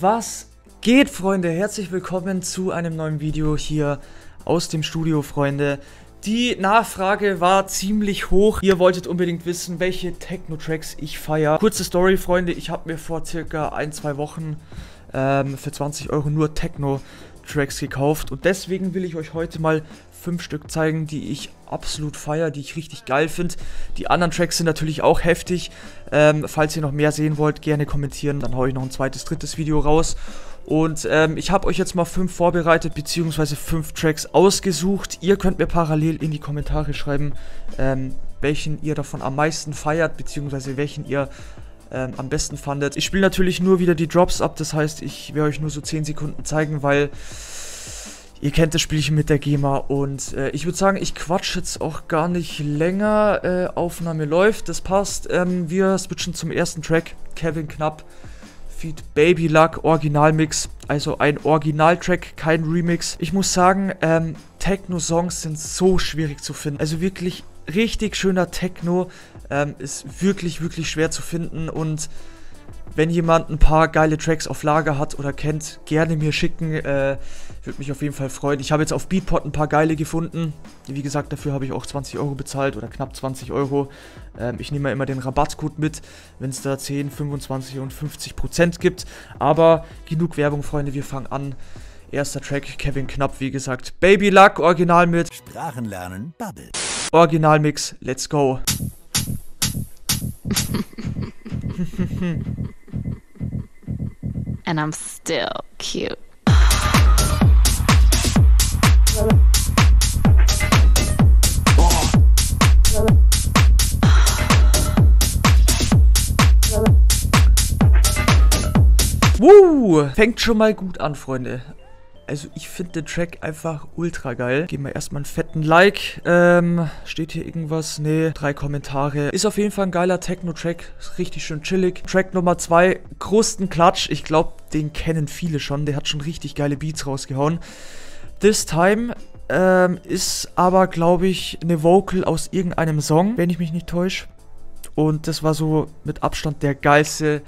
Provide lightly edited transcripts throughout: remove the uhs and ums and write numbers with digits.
Was geht, Freunde? Herzlich willkommen zu einem neuen Video hier aus dem Studio, Freunde. Die Nachfrage war ziemlich hoch. Ihr wolltet unbedingt wissen, welche Techno-Tracks ich feiere. Kurze Story, Freunde. Ich habe mir vor circa 1-2 Wochen für 20 Euro nur Techno-Tracks gekauft. Und deswegen will ich euch heute mal 5 Stück zeigen, die ich absolut feiere, die ich richtig geil finde. Die anderen Tracks sind natürlich auch heftig. Falls ihr noch mehr sehen wollt, gerne kommentieren. Dann haue ich noch ein zweites, drittes Video raus. Und ich habe euch jetzt mal 5 vorbereitet, beziehungsweise 5 Tracks ausgesucht. Ihr könnt mir parallel in die Kommentare schreiben, welchen ihr davon am meisten feiert, beziehungsweise welchen ihr am besten fandet. Ich spiele natürlich nur wieder die Drops ab, das heißt, ich werde euch nur so 10 Sekunden zeigen, weil ihr kennt das Spielchen mit der GEMA. Und ich würde sagen, ich quatsch jetzt auch gar nicht länger. Aufnahme läuft, das passt. Wir switchen zum ersten Track, Kevin Knapp. Baby Luck Originalmix, also ein Originaltrack, kein Remix. Ich muss sagen, Techno-Songs sind so schwierig zu finden. Also wirklich richtig schöner Techno ist wirklich, wirklich schwer zu finden. Und wenn jemand ein paar geile Tracks auf Lager hat oder kennt, gerne mir schicken. Würde mich auf jeden Fall freuen. Ich habe jetzt auf Beatport ein paar geile gefunden. Wie gesagt, dafür habe ich auch 20 Euro bezahlt oder knapp 20 Euro. Ich nehme ja immer den Rabattcode mit, wenn es da 10, 25 und 50% gibt. Aber genug Werbung, Freunde, wir fangen an. Erster Track, Kevin Knapp, wie gesagt. Baby Luck, Original mit Sprachen lernen, Bubble. Originalmix, let's go. And I'm still cute. Woo! Fängt schon mal gut an, Freunde. Also ich finde den Track einfach ultra geil. Geben wir erstmal einen fetten Like. Steht hier irgendwas? Nee, 3 Kommentare. Ist auf jeden Fall ein geiler Techno-Track. Ist richtig schön chillig. Track Nummer 2, Krustenklatsch. Ich glaube, den kennen viele schon. Der hat schon richtig geile Beats rausgehauen. This Time ist aber, glaube ich, eine Vocal aus irgendeinem Song, wenn ich mich nicht täusche. Und das war so mit Abstand der geilste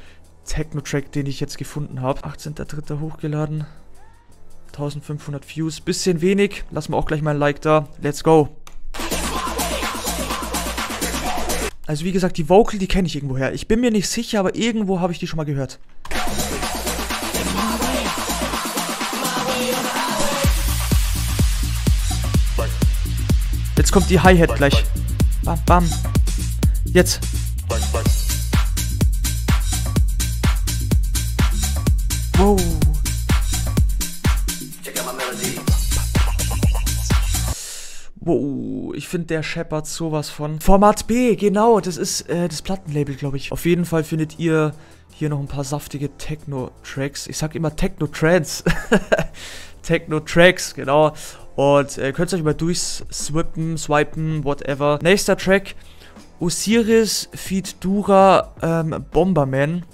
Techno-Track, den ich jetzt gefunden habe. 18.03. hochgeladen. 1500 Views, bisschen wenig. Lass mal auch gleich mal ein Like da. Let's go. Also wie gesagt, die Vocal, die kenne ich irgendwoher. Ich bin mir nicht sicher, aber irgendwo habe ich die schon mal gehört. Jetzt kommt die Hi-Hat gleich. Bam, bam. Jetzt. Wow. Wow, ich finde, der scheppert sowas von. Format B, genau, das ist das Plattenlabel, glaube ich. Auf jeden Fall findet ihr hier noch ein paar saftige Techno-Tracks. Ich sag immer Techno-Trance. Techno-Tracks, genau. Und könnt ihr euch mal swipen, whatever. Nächster Track, Osiris feat. Dura Bomberman.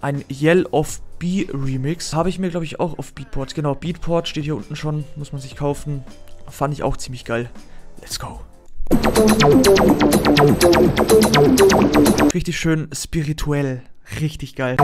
Ein Yell of B Remix. Habe ich mir, glaube ich, auch auf Beatport. Genau, Beatport steht hier unten schon, muss man sich kaufen. Fand ich auch ziemlich geil. Let's go. Richtig schön spirituell. Richtig geil.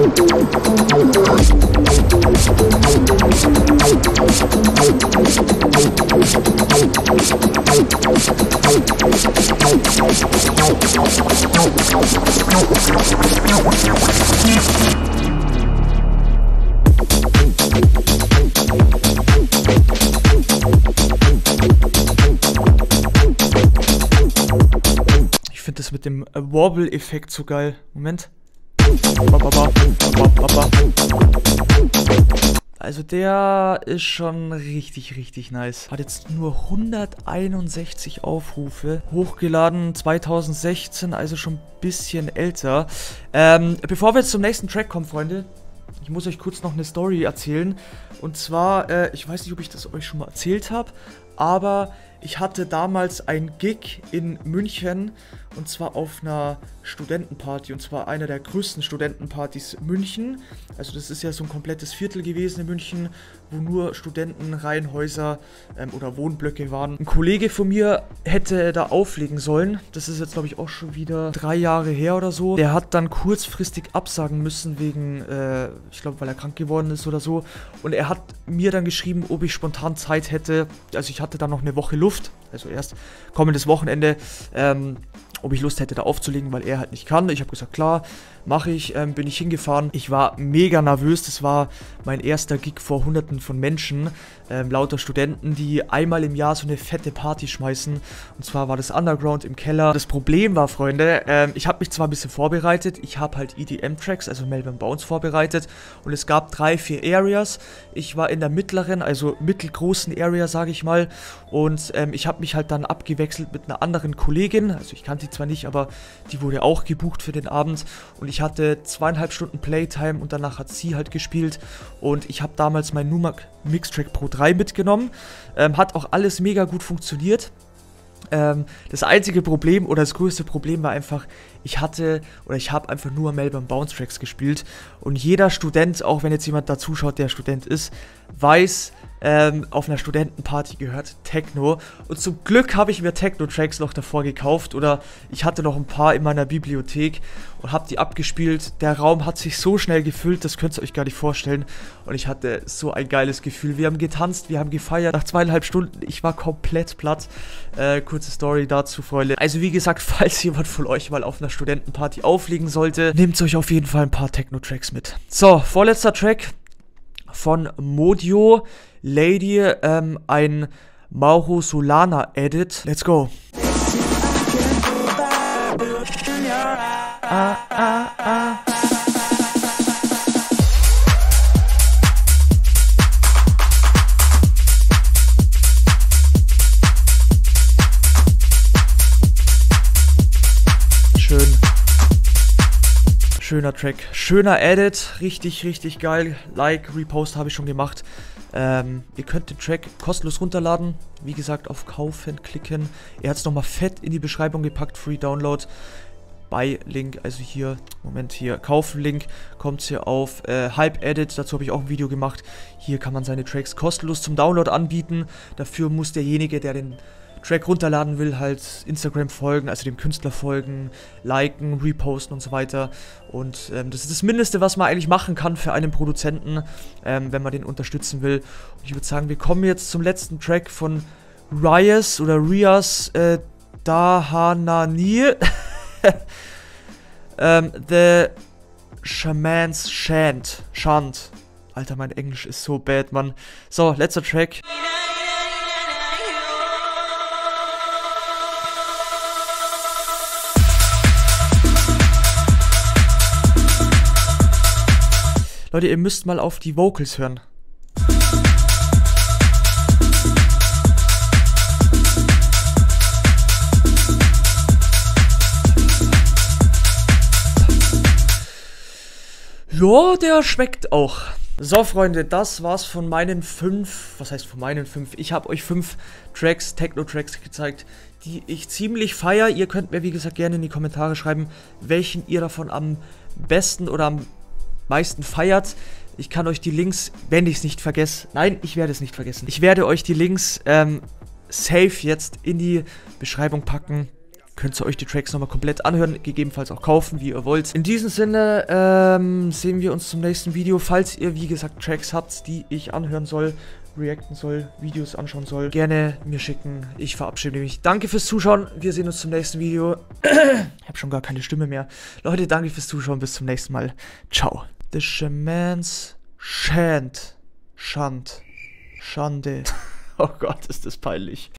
Ich finde das mit dem Wobble-Effekt so geil. Moment. Also der ist schon richtig, richtig nice. Hat jetzt nur 161 Aufrufe. Hochgeladen 2016, also schon ein bisschen älter. Bevor wir jetzt zum nächsten Track kommen, Freunde, ich muss euch kurz noch eine Story erzählen. Und zwar, ich weiß nicht, ob ich das euch schon mal erzählt habe, aber ich hatte damals ein Gig in München und zwar auf einer Studentenparty und zwar einer der größten Studentenpartys München. Also das ist ja so ein komplettes Viertel gewesen in München, wo nur Studenten, Reihenhäuser oder Wohnblöcke waren. Ein Kollege von mir hätte da auflegen sollen. Das ist jetzt glaube ich auch schon wieder 3 Jahre her oder so. Der hat dann kurzfristig absagen müssen wegen, ich glaube, weil er krank geworden ist oder so. Und er hat mir dann geschrieben, ob ich spontan Zeit hätte. Also ich hatte dann noch eine Woche Luft. Also erst kommendes Wochenende, ob ich Lust hätte da aufzulegen, weil er halt nicht kann. Ich habe gesagt, klar, mache ich, bin ich hingefahren. Ich war mega nervös, das war mein erster Gig vor Hunderten von Menschen, lauter Studenten, die einmal im Jahr so eine fette Party schmeißen. Und zwar war das Underground im Keller. Das Problem war, Freunde, ich habe mich zwar ein bisschen vorbereitet, ich habe halt EDM-Tracks, also Melbourne Bounce vorbereitet und es gab 3, 4 Areas. Ich war in der mittleren, also mittelgroßen Area, sage ich mal, und ich habe mich halt dann abgewechselt mit einer anderen Kollegin, also ich kannte die zwar nicht, aber die wurde auch gebucht für den Abend und ich hatte 2,5 Stunden Playtime und danach hat sie halt gespielt und ich habe damals meinen Numark Mixtrack Pro 3 mitgenommen, hat auch alles mega gut funktioniert. Das einzige Problem oder das größte Problem war einfach, ich habe einfach nur Melbourne Bounce Tracks gespielt und jeder Student, auch wenn jetzt jemand da zuschaut, der Student ist, weiß, auf einer Studentenparty gehört Techno und zum Glück habe ich mir Techno-Tracks noch davor gekauft oder ich hatte noch ein paar in meiner Bibliothek und habe die abgespielt. Der Raum hat sich so schnell gefüllt, das könnt ihr euch gar nicht vorstellen und ich hatte so ein geiles Gefühl. Wir haben getanzt, wir haben gefeiert, nach 2,5 Stunden, ich war komplett platt. Kurze Story dazu, Freunde. Also wie gesagt, falls jemand von euch mal auf einer Studentenparty auflegen sollte, nehmt euch auf jeden Fall ein paar Techno-Tracks mit. So, vorletzter Track von Modio Lady, ein Maucho Sulana Edit. Let's go. Schöner Track, schöner Edit, richtig, richtig geil. Like, Repost habe ich schon gemacht. Ihr könnt den Track kostenlos runterladen. Wie gesagt, auf Kaufen klicken. Er hat es nochmal fett in die Beschreibung gepackt. Free Download. Bei Link, also hier, Moment, hier, Kaufen-Link. Kommt hier auf Hype Edit. Dazu habe ich auch ein Video gemacht. Hier kann man seine Tracks kostenlos zum Download anbieten. Dafür muss derjenige, der den Track runterladen will, halt Instagram folgen, also dem Künstler folgen, liken, reposten und so weiter. Und das ist das Mindeste, was man eigentlich machen kann für einen Produzenten, wenn man den unterstützen will. Und ich würde sagen, wir kommen jetzt zum letzten Track von Rias oder Rias Dahananil. The Shaman's Chant. Alter, mein Englisch ist so bad, Mann. So, letzter Track. Leute, ihr müsst mal auf die Vocals hören. Ja, der schmeckt auch. So, Freunde, das war's von meinen 5, was heißt von meinen 5? Ich habe euch 5 Tracks, Techno-Tracks gezeigt, die ich ziemlich feier. Ihr könnt mir, wie gesagt, gerne in die Kommentare schreiben, welchen ihr davon am besten oder am meisten feiert. Ich kann euch die Links, wenn ich es nicht vergesse, nein, ich werde es nicht vergessen. Ich werde euch die Links safe jetzt in die Beschreibung packen. Könnt ihr euch die Tracks nochmal komplett anhören, gegebenenfalls auch kaufen, wie ihr wollt. In diesem Sinne sehen wir uns zum nächsten Video. Falls ihr, wie gesagt, Tracks habt, die ich anhören soll, reacten soll, Videos anschauen soll, gerne mir schicken. Ich verabschiede mich. Danke fürs Zuschauen. Wir sehen uns zum nächsten Video. Ich habe schon gar keine Stimme mehr. Leute, danke fürs Zuschauen. Bis zum nächsten Mal. Ciao. The Shaman's Chant. Schande. Oh Gott, ist das peinlich.